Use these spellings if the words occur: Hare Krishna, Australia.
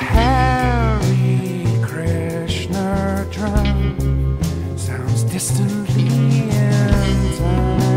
Hare Krishna drum sounds distantly in time.